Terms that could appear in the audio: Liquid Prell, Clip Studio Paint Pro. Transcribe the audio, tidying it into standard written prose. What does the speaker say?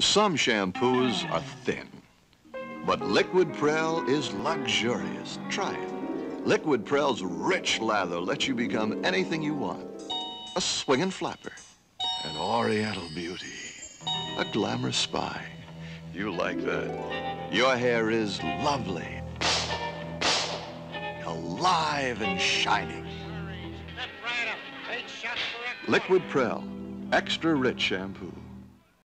Some shampoos are thin, but Liquid Prell is luxurious. Try it. Liquid Prell's rich lather lets you become anything you want. A swinging flapper, an oriental beauty, a glamorous spy. You like that. Your hair is lovely, alive and shining. Liquid Prell, extra rich shampoo.